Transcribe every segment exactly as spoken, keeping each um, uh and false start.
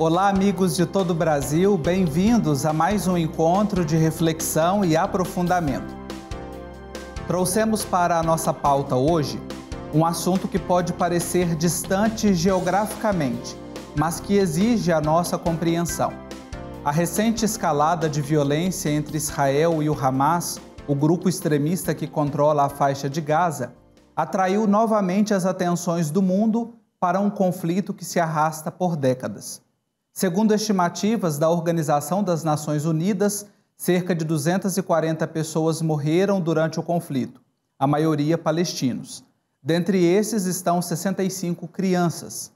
Olá, amigos de todo o Brasil, bem-vindos a mais um encontro de reflexão e aprofundamento. Trouxemos para a nossa pauta hoje um assunto que pode parecer distante geograficamente, mas que exige a nossa compreensão. A recente escalada de violência entre Israel e o Hamas, o grupo extremista que controla a faixa de Gaza, atraiu novamente as atenções do mundo para um conflito que se arrasta por décadas. Segundo estimativas da Organização das Nações Unidas, cerca de duzentas e quarenta pessoas morreram durante o conflito, a maioria palestinos. Dentre esses estão sessenta e cinco crianças.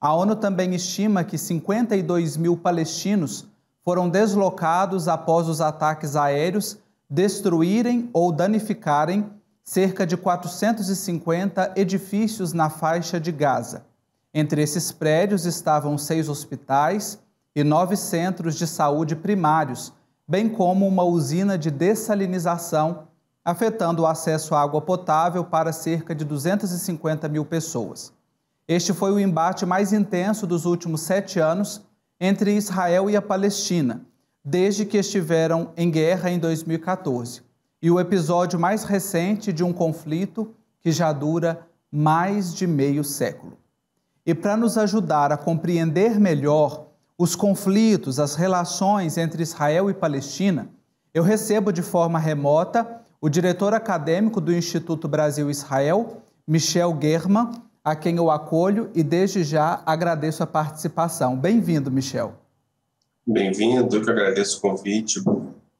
A ONU também estima que cinquenta e dois mil palestinos foram deslocados após os ataques aéreos destruírem ou danificarem cerca de quatrocentos e cinquenta edifícios na faixa de Gaza. Entre esses prédios estavam seis hospitais e nove centros de saúde primários, bem como uma usina de dessalinização, afetando o acesso à água potável para cerca de duzentas e cinquenta mil pessoas. Este foi o embate mais intenso dos últimos sete anos entre Israel e a Palestina, desde que estiveram em guerra em dois mil e quatorze, e o episódio mais recente de um conflito que já dura mais de meio século. E para nos ajudar a compreender melhor os conflitos, as relações entre Israel e Palestina, eu recebo de forma remota o diretor acadêmico do Instituto Brasil-Israel, Michel Gherman, a quem eu acolho e desde já agradeço a participação. Bem-vindo, Michel. Bem-vindo, eu que agradeço o convite.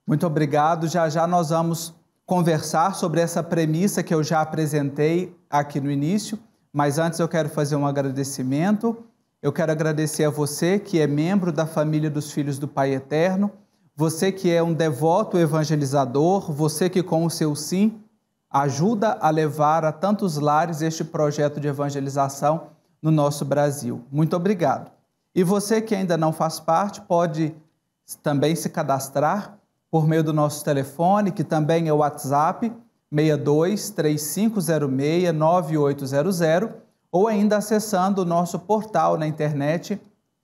Muito obrigado. Já já nós vamos conversar sobre essa premissa que eu já apresentei aqui no início, mas antes eu quero fazer um agradecimento. Eu quero agradecer a você que é membro da família dos Filhos do Pai Eterno, você que é um devoto evangelizador, você que com o seu sim ajuda a levar a tantos lares este projeto de evangelização no nosso Brasil. Muito obrigado. E você que ainda não faz parte, pode também se cadastrar por meio do nosso telefone, que também é o WhatsApp, seis dois, três cinco zero seis, nove oito zero zero, ou ainda acessando o nosso portal na internet,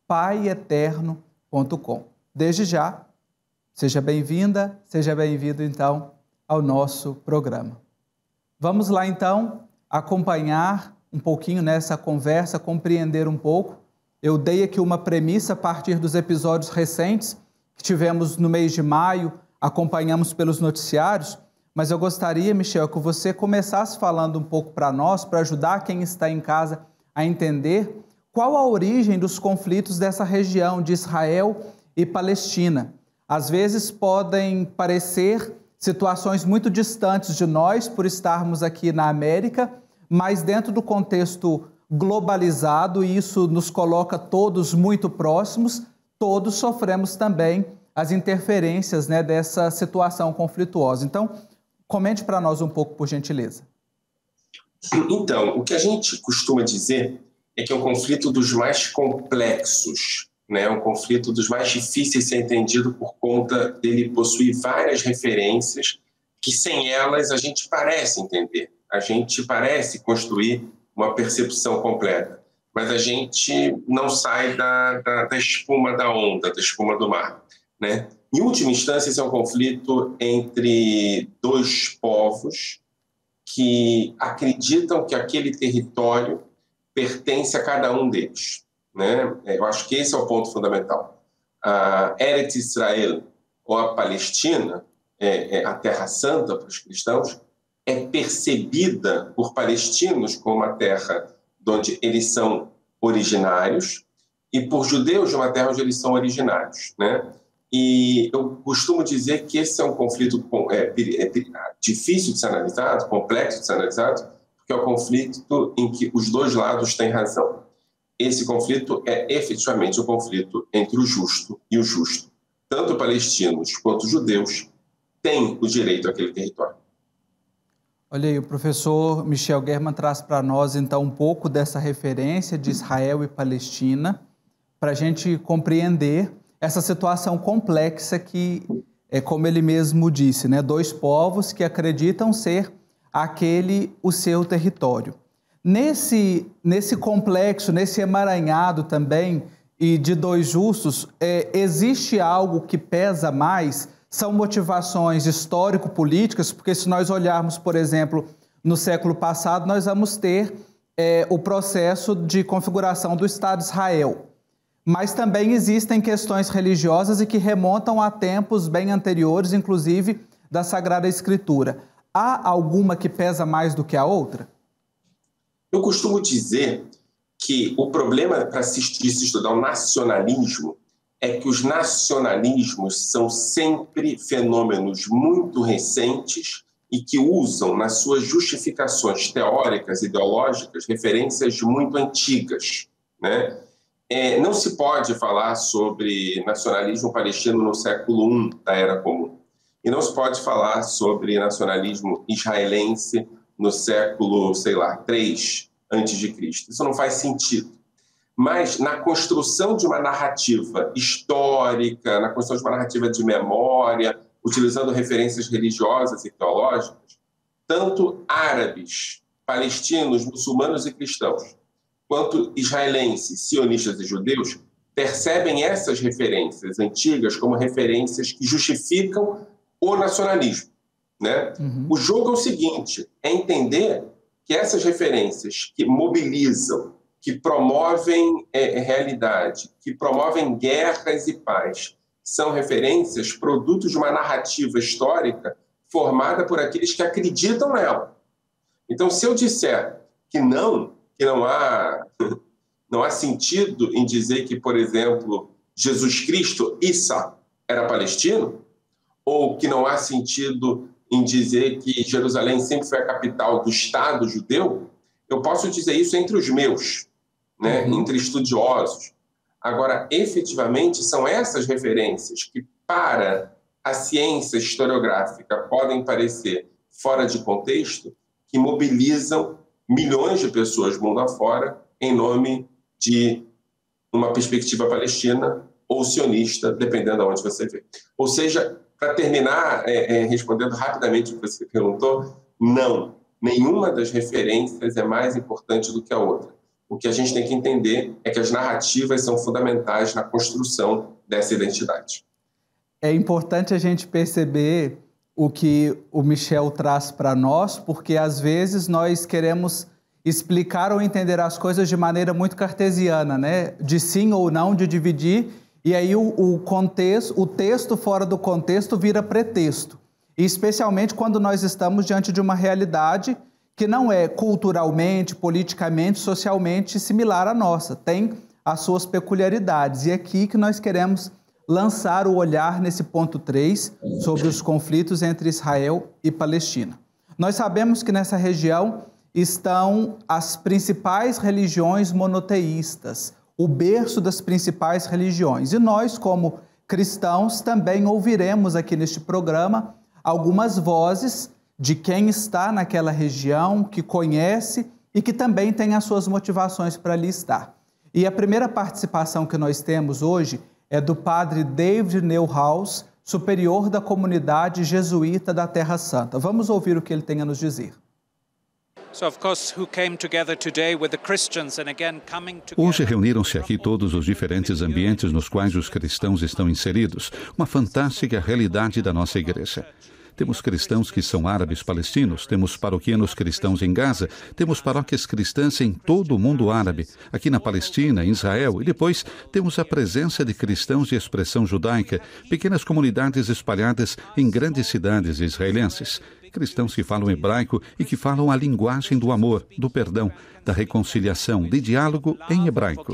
pai eterno ponto com. Desde já, seja bem-vinda, seja bem-vindo, então, ao nosso programa. Vamos lá, então, acompanhar um pouquinho nessa conversa, compreender um pouco. Eu dei aqui uma premissa a partir dos episódios recentes que tivemos no mês de maio, acompanhamos pelos noticiários, mas eu gostaria, Michel, que você começasse falando um pouco para nós, para ajudar quem está em casa a entender qual a origem dos conflitos dessa região de Israel e Palestina. Às vezes podem parecer situações muito distantes de nós por estarmos aqui na América, mas dentro do contexto globalizado, e isso nos coloca todos muito próximos, todos sofremos também as interferências, né, dessa situação conflituosa. Então, comente para nós um pouco, por gentileza. Então, o que a gente costuma dizer é que é um conflito dos mais complexos, né? É um conflito dos mais difíceis de ser entendido por conta dele possuir várias referências que, sem elas, a gente parece entender, a gente parece construir uma percepção completa, mas a gente não sai da, da, da espuma da onda, da espuma do mar, né? Em última instância, esse é um conflito entre dois povos que acreditam que aquele território pertence a cada um deles, né? Eu acho que esse é o ponto fundamental. A Eretz Israel, ou a Palestina, é, é a Terra Santa para os cristãos, é percebida por palestinos como a terra de onde eles são originários e por judeus de uma terra onde eles são originários, né? E eu costumo dizer que esse é um conflito é, é difícil de ser analisado, complexo de ser analisado, porque é um conflito em que os dois lados têm razão. Esse conflito é efetivamente um conflito entre o justo e o justo. Tanto palestinos quanto judeus têm o direito àquele território. Olha aí, o professor Michel Gherman traz para nós, então, um pouco dessa referência de Israel e Palestina, para a gente compreender essa situação complexa que, é como ele mesmo disse, né, dois povos que acreditam ser aquele o seu território. Nesse, nesse complexo, nesse emaranhado também e de dois justos, é, existe algo que pesa mais? São motivações histórico-políticas? Porque se nós olharmos, por exemplo, no século passado, nós vamos ter é, o processo de configuração do Estado de Israel. Mas também existem questões religiosas e que remontam a tempos bem anteriores, inclusive da Sagrada Escritura. Há alguma que pesa mais do que a outra? Eu costumo dizer que o problema para se estudar o nacionalismo é que os nacionalismos são sempre fenômenos muito recentes e que usam nas suas justificações teóricas, ideológicas, referências muito antigas, né? É, não se pode falar sobre nacionalismo palestino no século primeiro da Era Comum. E não se pode falar sobre nacionalismo israelense no século, sei lá, três antes de Cristo. Isso não faz sentido. Mas na construção de uma narrativa histórica, na construção de uma narrativa de memória, utilizando referências religiosas e teológicas, tanto árabes, palestinos, muçulmanos e cristãos, quanto israelenses, sionistas e judeus, percebem essas referências antigas como referências que justificam o nacionalismo, né? Uhum. O jogo é o seguinte, é entender que essas referências que mobilizam, que promovem é, realidade, que promovem guerras e paz, são referências, produtos de uma narrativa histórica formada por aqueles que acreditam nela. Então, se eu disser que não, que não há, não há sentido em dizer que, por exemplo, Jesus Cristo, Isa, era palestino, ou que não há sentido em dizer que Jerusalém sempre foi a capital do Estado judeu, eu posso dizer isso entre os meus, né? Uhum. Entre estudiosos. Agora, efetivamente, são essas referências que, para a ciência historiográfica, podem parecer fora de contexto, que mobilizam milhões de pessoas mundo afora em nome de uma perspectiva palestina ou sionista, dependendo de onde você vê. Ou seja, para terminar, é, é, respondendo rapidamente o que você perguntou, não, nenhuma das referências é mais importante do que a outra. O que a gente tem que entender é que as narrativas são fundamentais na construção dessa identidade. É importante a gente perceber o que o Michel traz para nós, porque às vezes nós queremos explicar ou entender as coisas de maneira muito cartesiana, né? De sim ou não, de dividir, e aí o, o, contexto, o texto fora do contexto vira pretexto. E especialmente quando nós estamos diante de uma realidade que não é culturalmente, politicamente, socialmente similar à nossa, tem as suas peculiaridades. E é aqui que nós queremos lançar o olhar nesse ponto três sobre os conflitos entre Israel e Palestina. Nós sabemos que nessa região estão as principais religiões monoteístas, o berço das principais religiões. E nós, como cristãos, também ouviremos aqui neste programa algumas vozes de quem está naquela região, que conhece e que também tem as suas motivações para ali estar. E a primeira participação que nós temos hoje é do padre David Neuhaus, superior da comunidade jesuíta da Terra Santa. Vamos ouvir o que ele tem a nos dizer. Hoje reuniram-se aqui todos os diferentes ambientes nos quais os cristãos estão inseridos, uma fantástica realidade da nossa igreja. Temos cristãos que são árabes palestinos, temos paroquianos cristãos em Gaza, temos paróquias cristãs em todo o mundo árabe, aqui na Palestina, em Israel, e depois temos a presença de cristãos de expressão judaica, pequenas comunidades espalhadas em grandes cidades israelenses. Cristãos que falam hebraico e que falam a linguagem do amor, do perdão, da reconciliação, de diálogo em hebraico.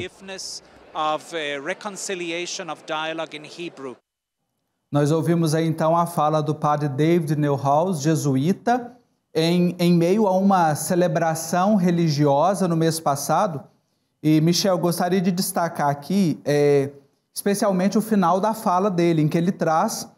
Nós ouvimos aí, então, a fala do padre David Neuhaus, jesuíta, em, em meio a uma celebração religiosa no mês passado. E, Michel, gostaria de destacar aqui, é, especialmente o final da fala dele, em que ele traz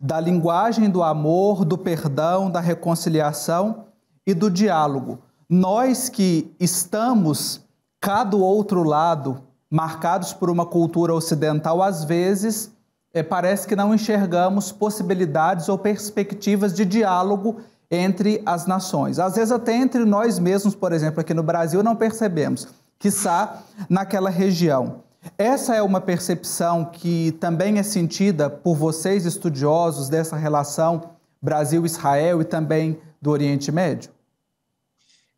da linguagem do amor, do perdão, da reconciliação e do diálogo. Nós que estamos cá do outro lado, marcados por uma cultura ocidental, às vezes É, parece que não enxergamos possibilidades ou perspectivas de diálogo entre as nações. Às vezes até entre nós mesmos, por exemplo, aqui no Brasil, não percebemos, quiçá naquela região. Essa é uma percepção que também é sentida por vocês, estudiosos dessa relação Brasil-Israel e também do Oriente Médio?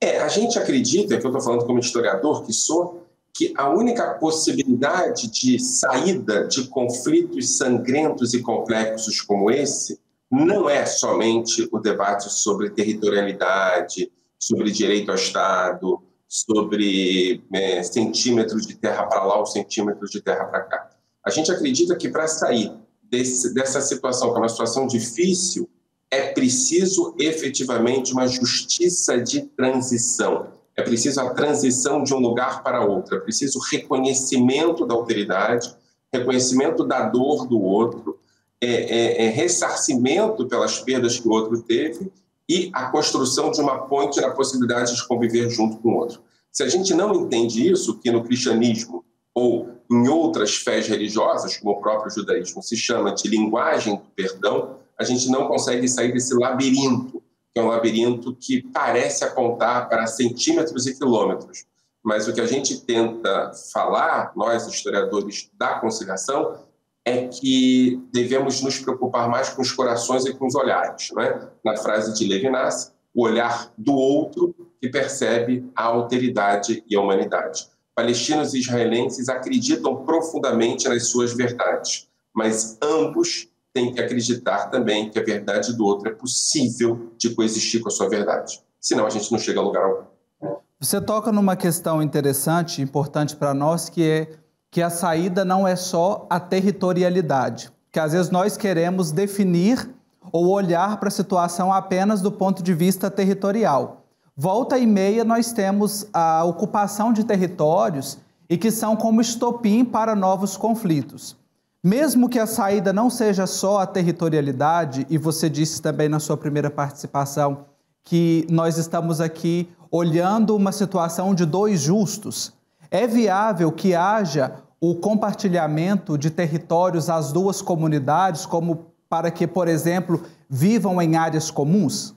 É, a gente acredita, que eu estou falando como historiador que sou, que a única possibilidade de saída de conflitos sangrentos e complexos como esse não é somente o debate sobre territorialidade, sobre direito ao Estado, sobre é, centímetros de terra para lá ou centímetros de terra para cá. A gente acredita que para sair desse, dessa situação, que é uma situação difícil, é preciso efetivamente uma justiça de transição. É preciso a transição de um lugar para outro, é preciso reconhecimento da alteridade, reconhecimento da dor do outro, é, é, é ressarcimento pelas perdas que o outro teve e a construção de uma ponte na possibilidade de conviver junto com o outro. Se a gente não entende isso, que no cristianismo ou em outras fés religiosas, como o próprio judaísmo, se chama de linguagem do perdão, a gente não consegue sair desse labirinto, que é um labirinto que parece apontar para centímetros e quilômetros. Mas o que a gente tenta falar, nós historiadores da conciliação, é que devemos nos preocupar mais com os corações e com os olhares, não é? Na frase de Levinas, o olhar do outro que percebe a alteridade e a humanidade. Palestinos e israelenses acreditam profundamente nas suas verdades, mas ambos têm que acreditar também que a verdade do outro é possível de coexistir com a sua verdade. Senão a gente não chega a lugar algum. Você toca numa questão interessante, importante para nós, que é que a saída não é só a territorialidade, que às vezes nós queremos definir ou olhar para a situação apenas do ponto de vista territorial. Volta e meia nós temos a ocupação de territórios e que são como estopim para novos conflitos. Mesmo que a saída não seja só a territorialidade, e você disse também na sua primeira participação que nós estamos aqui olhando uma situação de dois justos, é viável que haja o compartilhamento de territórios às duas comunidades, como para que, por exemplo, vivam em áreas comuns?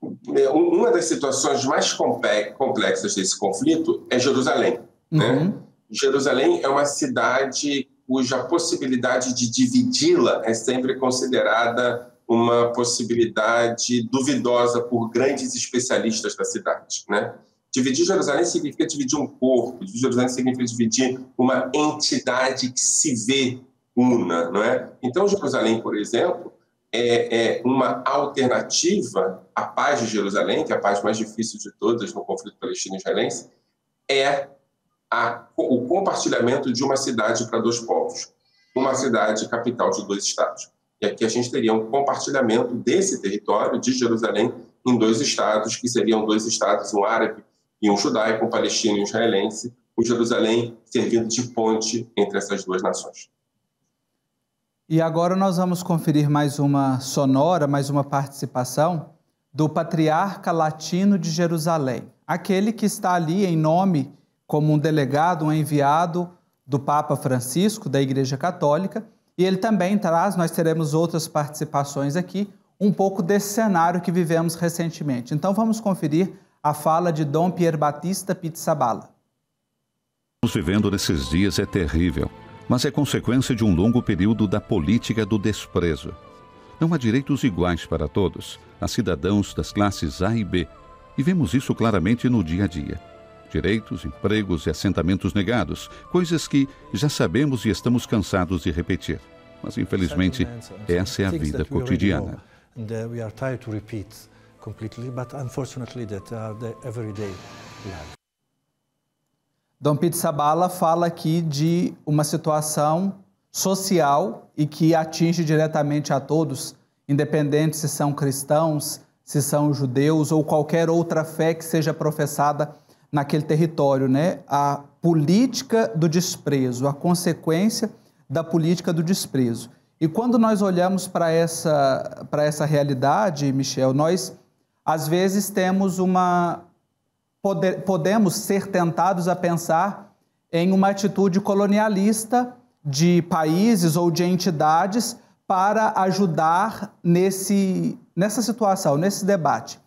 Uma das situações mais complexas desse conflito é Jerusalém. Uhum. Né? Jerusalém é uma cidade cuja possibilidade de dividi-la é sempre considerada uma possibilidade duvidosa por grandes especialistas da cidade, né? Dividir Jerusalém significa dividir um corpo, dividir Jerusalém significa dividir uma entidade que se vê una, não é? Então, Jerusalém, por exemplo, é, é uma alternativa à paz de Jerusalém, que é a paz mais difícil de todas no conflito palestino-israelense, é a, o compartilhamento de uma cidade para dois povos, uma cidade capital de dois estados. E aqui a gente teria um compartilhamento desse território de Jerusalém em dois estados, que seriam dois estados, um árabe e um judaico, um palestino e um israelense, o Jerusalém servindo de ponte entre essas duas nações. E agora nós vamos conferir mais uma sonora, mais uma participação do patriarca latino de Jerusalém, aquele que está ali em nome, como um delegado, um enviado do Papa Francisco, da Igreja Católica, e ele também traz, nós teremos outras participações aqui, um pouco desse cenário que vivemos recentemente. Então vamos conferir a fala de Dom Pierbattista Pizzaballa. O que estamos vivendo nesses dias é terrível, mas é consequência de um longo período da política do desprezo. Não há direitos iguais para todos, a cidadãos das classes A e B, e vemos isso claramente no dia a dia. Direitos, empregos e assentamentos negados, coisas que já sabemos e estamos cansados de repetir. Mas, infelizmente, essa é a vida cotidiana. Dom Pizzaballa fala aqui de uma situação social e que atinge diretamente a todos, independente se são cristãos, se são judeus ou qualquer outra fé que seja professada naquele território, né? A política do desprezo, a consequência da política do desprezo. E quando nós olhamos para essa, para essa realidade, Michel, nós às vezes temos uma... Pode, podemos ser tentados a pensar em uma atitude colonialista de países ou de entidades para ajudar nesse, nessa situação, nesse debate.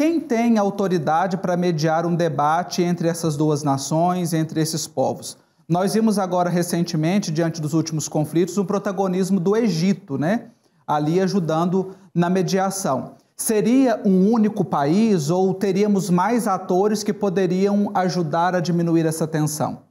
Quem tem autoridade para mediar um debate entre essas duas nações, entre esses povos? Nós vimos agora recentemente, diante dos últimos conflitos, o protagonismo do Egito, né? Ali ajudando na mediação. Seria um único país ou teríamos mais atores que poderiam ajudar a diminuir essa tensão?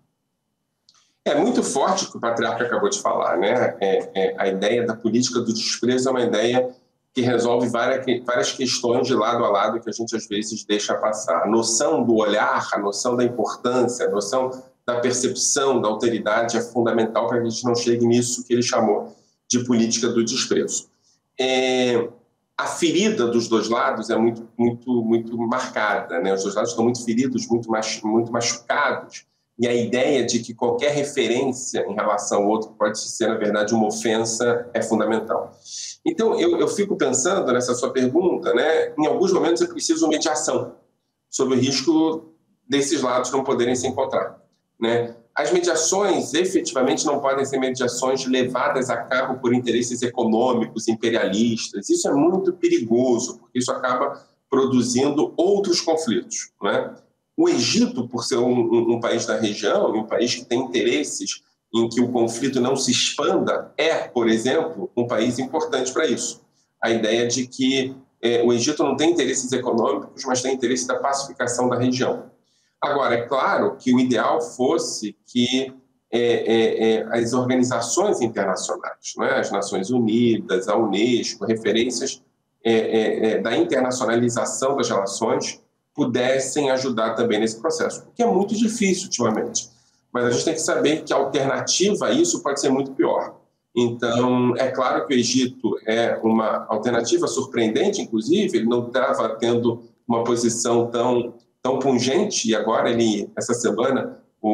É muito forte o que o patriarca acabou de falar, né? É, é, a ideia da política do desprezo é uma ideia que resolve várias, várias questões de lado a lado que a gente às vezes deixa passar. A noção do olhar, a noção da importância, a noção da percepção, da alteridade é fundamental para que a gente não chegue nisso que ele chamou de política do desprezo. É, a ferida dos dois lados é muito, muito, muito marcada, né? Os dois lados estão muito feridos, muito, mach, muito machucados. E a ideia de que qualquer referência em relação ao outro pode ser, na verdade, uma ofensa é fundamental. Então, eu, eu fico pensando nessa sua pergunta, né? Em alguns momentos é preciso mediação, sobre o risco desses lados não poderem se encontrar, né? As mediações, efetivamente, não podem ser mediações levadas a cabo por interesses econômicos, imperialistas. Isso é muito perigoso, porque isso acaba produzindo outros conflitos, né? O Egito, por ser um, um, um país da região, um país que tem interesses em que o conflito não se expanda, é, por exemplo, um país importante para isso. A ideia de que eh, o Egito não tem interesses econômicos, mas tem interesse da pacificação da região. Agora, é claro que o ideal fosse que eh, eh, as organizações internacionais, né, as Nações Unidas, a Unesco, referências eh, eh, da internacionalização das relações, pudessem ajudar também nesse processo, porque é muito difícil ultimamente. Mas a gente tem que saber que a alternativa a isso pode ser muito pior. Então, é claro que o Egito é uma alternativa surpreendente, inclusive, ele não estava tendo uma posição tão, tão pungente, e agora, ele, essa semana, o,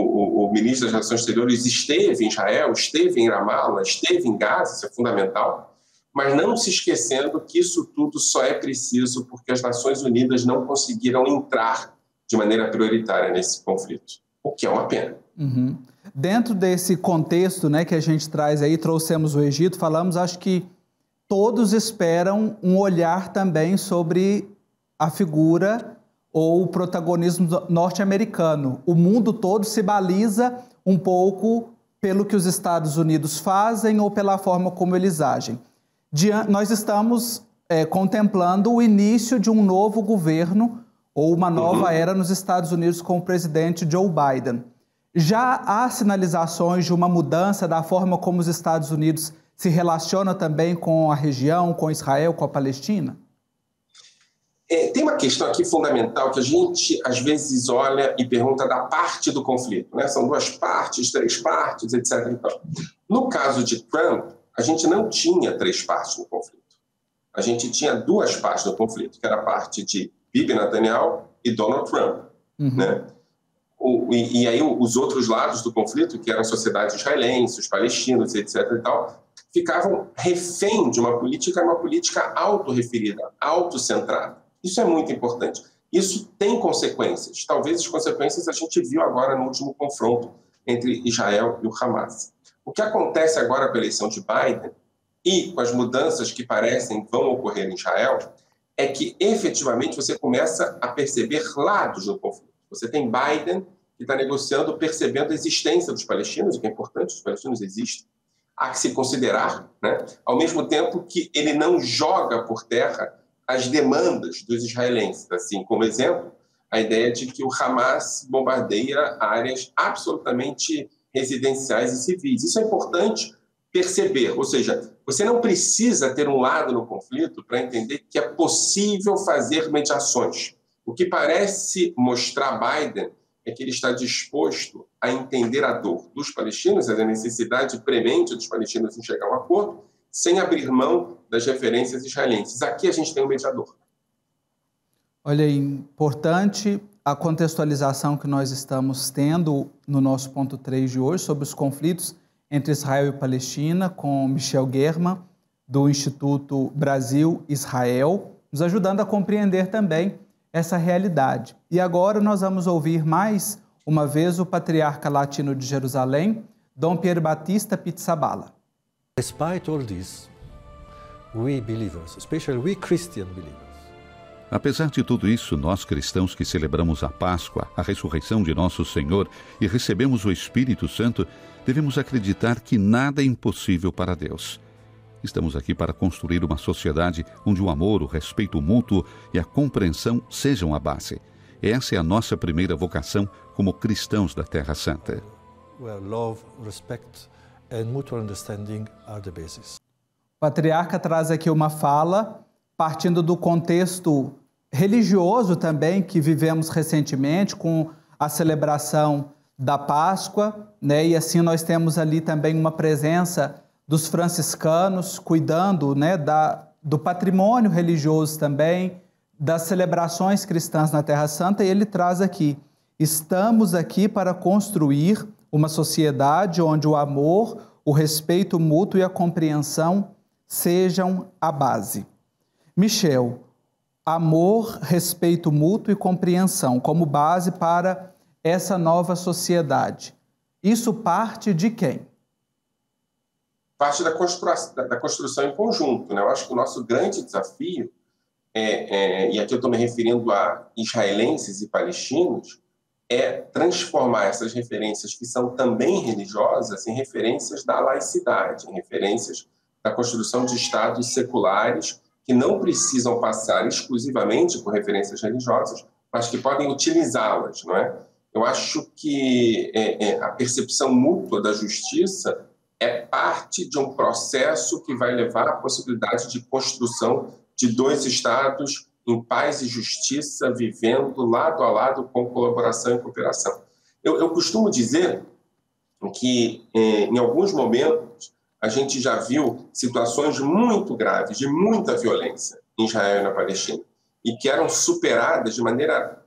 o, o ministro das Relações Exteriores esteve em Israel, esteve em Ramallah, esteve em Gaza, isso é fundamental, mas não se esquecendo que isso tudo só é preciso porque as Nações Unidas não conseguiram entrar de maneira prioritária nesse conflito, o que é uma pena. Uhum. Dentro desse contexto, né, que a gente traz aí, trouxemos o Egito, falamos, acho que todos esperam um olhar também sobre a figura ou o protagonismo norte-americano. O mundo todo se baliza um pouco pelo que os Estados Unidos fazem ou pela forma como eles agem. Nós estamos é, contemplando o início de um novo governo ou uma nova era nos Estados Unidos com o presidente Joe Biden. Já há sinalizações de uma mudança da forma como os Estados Unidos se relaciona também com a região, com Israel, com a Palestina? É, tem uma questão aqui fundamental que a gente, às vezes, olha e pergunta da parte do conflito, né? São duas partes, três partes, etcétera. Então, no caso de Trump, a gente não tinha três partes no conflito. A gente tinha duas partes no conflito, que era a parte de Bibi Netanyahu e Donald Trump. Uhum. Né? O, e, e aí os outros lados do conflito, que eram a sociedade israelense, os palestinos, etcétera e tal, ficavam refém de uma política, uma política autorreferida, autocentrada. Isso é muito importante. Isso tem consequências. Talvez as consequências a gente viu agora no último confronto entre Israel e o Hamas. O que acontece agora com a eleição de Biden e com as mudanças que parecem vão ocorrer em Israel é que, efetivamente, você começa a perceber lados do conflito. Você tem Biden, que está negociando, percebendo a existência dos palestinos, o que é importante, os palestinos existem, há que se considerar, né? Ao mesmo tempo que ele não joga por terra as demandas dos israelenses. Assim, como exemplo, a ideia de que o Hamas bombardeia áreas absolutamente residenciais e civis. Isso é importante perceber, ou seja, você não precisa ter um lado no conflito para entender que é possível fazer mediações. O que parece mostrar Biden é que ele está disposto a entender a dor dos palestinos, a necessidade premente dos palestinos em chegar a um acordo, sem abrir mão das referências israelenses. Aqui a gente tem um mediador. Olha, é importante a contextualização que nós estamos tendo no nosso ponto três de hoje sobre os conflitos entre Israel e Palestina, com Michel Gherman, do Instituto Brasil-Israel, nos ajudando a compreender também essa realidade. E agora nós vamos ouvir mais uma vez o patriarca latino de Jerusalém, Dom Pierbattista Pizzaballa. Despite all this, we believers, especially we Christian believers, Apesar de tudo isso, nós cristãos que celebramos a Páscoa, a ressurreição de nosso Senhor e recebemos o Espírito Santo, devemos acreditar que nada é impossível para Deus. Estamos aqui para construir uma sociedade onde o amor, o respeito mútuo e a compreensão sejam a base. Essa é a nossa primeira vocação como cristãos da Terra Santa. O patriarca traz aqui uma fala, partindo do contexto religioso também que vivemos recentemente, com a celebração da Páscoa, né? E assim nós temos ali também uma presença dos franciscanos cuidando, né, da, do patrimônio religioso também, das celebrações cristãs na Terra Santa, e ele traz aqui: estamos aqui para construir uma sociedade onde o amor, o respeito mútuo e a compreensão sejam a base. Michel, amor, respeito mútuo e compreensão como base para essa nova sociedade. Isso parte de quem? Parte da construção, da construção em conjunto, né? Eu acho que o nosso grande desafio, é, é, e aqui eu estou me referindo a israelenses e palestinos, é transformar essas referências que são também religiosas em referências da laicidade, em referências da construção de estados seculares, que não precisam passar exclusivamente por referências religiosas, mas que podem utilizá-las, não é? Eu acho que é, é, a percepção mútua da justiça é parte de um processo que vai levar à possibilidade de construção de dois estados em paz e justiça, vivendo lado a lado com colaboração e cooperação. Eu, eu costumo dizer que, eh, em alguns momentos, a gente já viu situações muito graves, de muita violência em Israel e na Palestina, e que eram superadas de maneira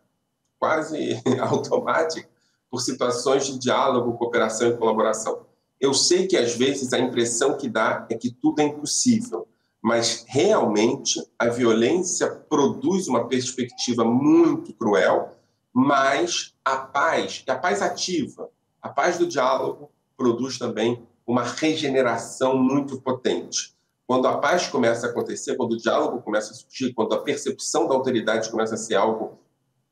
quase automática por situações de diálogo, cooperação e colaboração. Eu sei que, às vezes, a impressão que dá é que tudo é impossível, mas realmente a violência produz uma perspectiva muito cruel, mas a paz, a paz ativa, a paz do diálogo produz também uma regeneração muito potente. Quando a paz começa a acontecer, quando o diálogo começa a surgir, quando a percepção da autoridade começa a ser algo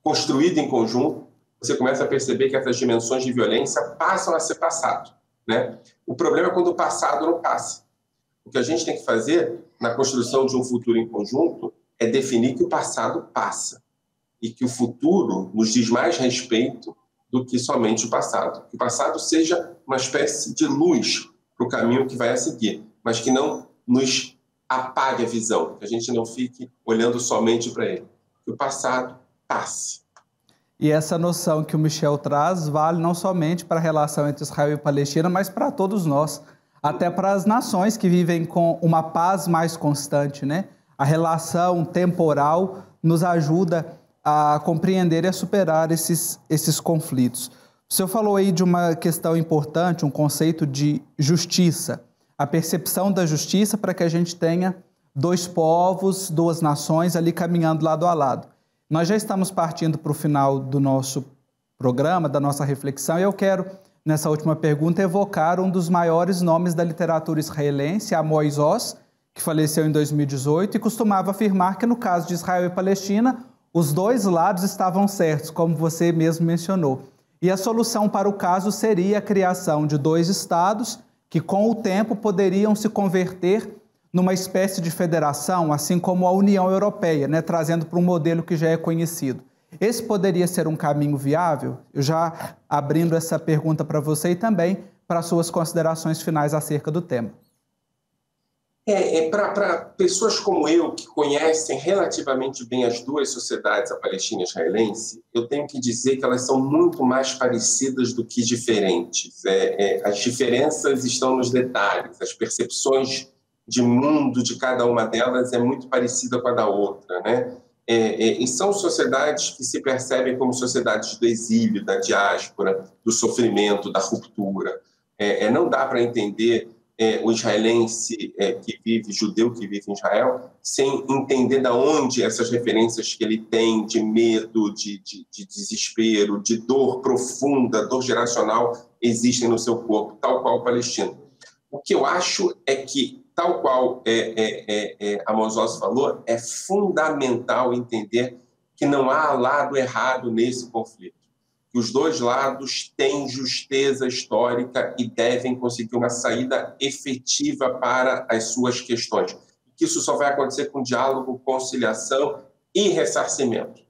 construído em conjunto, você começa a perceber que essas dimensões de violência passam a ser passado, né? O problema é quando o passado não passa. O que a gente tem que fazer na construção de um futuro em conjunto é definir que o passado passa e que o futuro nos diz mais respeito do que somente o passado. Que o passado seja uma espécie de luz para o caminho que vai a seguir, mas que não nos apague a visão, que a gente não fique olhando somente para ele. Que o passado passe. E essa noção que o Michel traz vale não somente para a relação entre Israel e Palestina, mas para todos nós, até para as nações que vivem com uma paz mais constante, né? A relação temporal nos ajuda a compreender e a superar esses, esses conflitos. O senhor falou aí de uma questão importante, um conceito de justiça, a percepção da justiça para que a gente tenha dois povos, duas nações ali caminhando lado a lado. Nós já estamos partindo para o final do nosso programa, da nossa reflexão, e eu quero, nessa última pergunta, evocar um dos maiores nomes da literatura israelense, Amos Oz, que faleceu em dois mil e dezoito e costumava afirmar que, no caso de Israel e Palestina, os dois lados estavam certos, como você mesmo mencionou. E a solução para o caso seria a criação de dois estados que, com o tempo, poderiam se converter numa espécie de federação, assim como a União Europeia, né, trazendo para um modelo que já é conhecido. Esse poderia ser um caminho viável? Eu já abrindo essa pergunta para você e também para suas considerações finais acerca do tema. É, é para pessoas como eu, que conhecem relativamente bem as duas sociedades, a palestina e a israelense, eu tenho que dizer que elas são muito mais parecidas do que diferentes. É, é, as diferenças estão nos detalhes, as percepções de mundo de cada uma delas é muito parecida com a da outra, né? É, é, e são sociedades que se percebem como sociedades do exílio, da diáspora, do sofrimento, da ruptura. É, é, não dá para entender É, o israelense é, que vive, judeu que vive em Israel, sem entender de onde essas referências que ele tem de medo, de, de, de desespero, de dor profunda, dor geracional, existem no seu corpo, tal qual o palestino. O que eu acho é que tal qual é, é, é, é, Amos Oz falou, é fundamental entender que não há lado errado nesse conflito, que os dois lados têm justeza histórica e devem conseguir uma saída efetiva para as suas questões, que isso só vai acontecer com diálogo, conciliação e ressarcimento.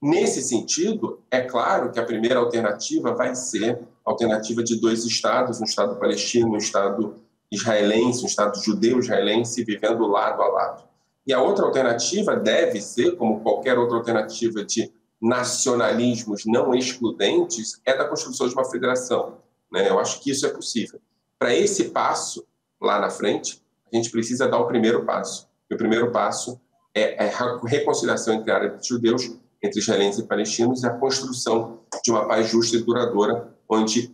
Nesse sentido, é claro que a primeira alternativa vai ser a alternativa de dois estados, um Estado palestino, um Estado israelense, um Estado judeu-israelense, vivendo lado a lado. E a outra alternativa deve ser, como qualquer outra alternativa de nacionalismos não excludentes, é da construção de uma federação, né? Eu acho que isso é possível. Para esse passo, lá na frente, a gente precisa dar o primeiro passo. E o primeiro passo é a reconciliação entre árabes e judeus, entre israelenses e palestinos, e a construção de uma paz justa e duradoura, onde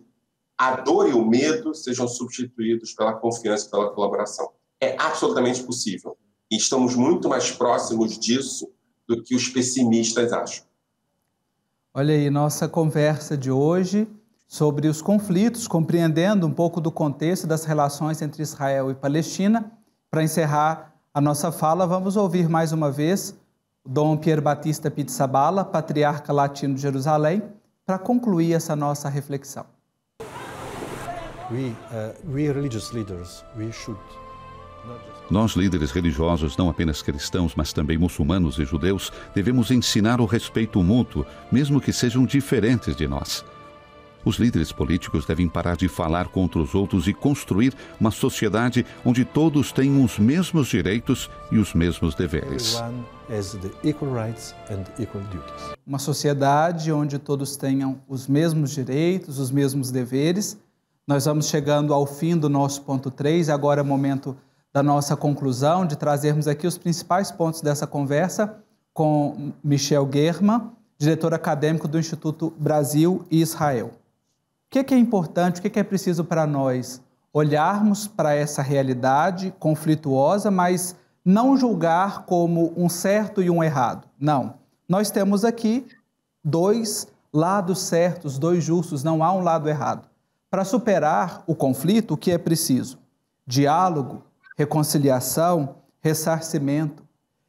a dor e o medo sejam substituídos pela confiança e pela colaboração. É absolutamente possível. E estamos muito mais próximos disso do que os pessimistas acham. Olha aí, nossa conversa de hoje sobre os conflitos, compreendendo um pouco do contexto das relações entre Israel e Palestina. Para encerrar a nossa fala, vamos ouvir mais uma vez Dom Pierbattista Pizzaballa, patriarca latino de Jerusalém, para concluir essa nossa reflexão. We, uh, we religious leaders, we should... Nós, líderes religiosos, não apenas cristãos, mas também muçulmanos e judeus, devemos ensinar o respeito mútuo, mesmo que sejam diferentes de nós. Os líderes políticos devem parar de falar contra os outros e construir uma sociedade onde todos tenham os mesmos direitos e os mesmos deveres. Uma sociedade onde todos tenham os mesmos direitos, os mesmos deveres. Nós vamos chegando ao fim do nosso ponto três, agora é o momento da nossa conclusão, de trazermos aqui os principais pontos dessa conversa com Michel Gherman, diretor acadêmico do Instituto Brasil-Israel. O que é, que é importante, o que é, que é preciso para nós olharmos para essa realidade conflituosa, mas não julgar como um certo e um errado? Não. Nós temos aqui dois lados certos, dois justos, não há um lado errado. Para superar o conflito, o que é preciso? Diálogo, reconciliação, ressarcimento.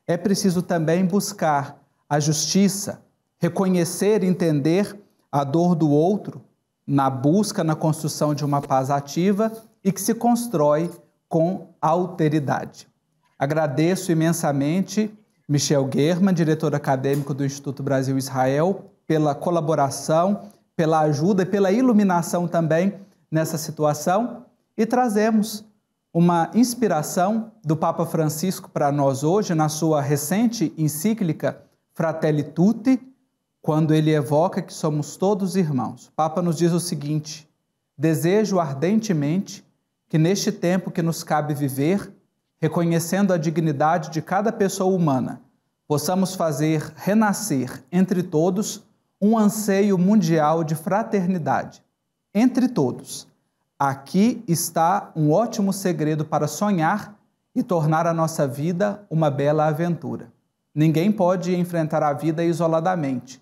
É preciso também buscar a justiça, reconhecer e entender a dor do outro na busca, na construção de uma paz ativa e que se constrói com alteridade. Agradeço imensamente Michel Gherman, diretor acadêmico do Instituto Brasil-Israel, pela colaboração, pela ajuda e pela iluminação também nessa situação, e trazemos uma inspiração do Papa Francisco para nós hoje, na sua recente encíclica Fratelli Tutti, quando ele evoca que somos todos irmãos. O Papa nos diz o seguinte: desejo ardentemente que neste tempo que nos cabe viver, reconhecendo a dignidade de cada pessoa humana, possamos fazer renascer entre todos um anseio mundial de fraternidade. Entre todos. Aqui está um ótimo segredo para sonhar e tornar a nossa vida uma bela aventura. Ninguém pode enfrentar a vida isoladamente.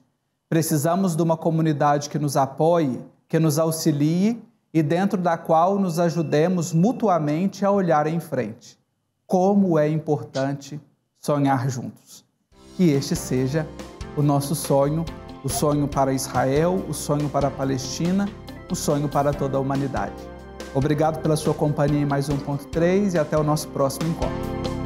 Precisamos de uma comunidade que nos apoie, que nos auxilie e dentro da qual nos ajudemos mutuamente a olhar em frente. Como é importante sonhar juntos. Que este seja o nosso sonho, o sonho para Israel, o sonho para a Palestina, o sonho para toda a humanidade. Obrigado pela sua companhia em mais um ponto três e até o nosso próximo encontro.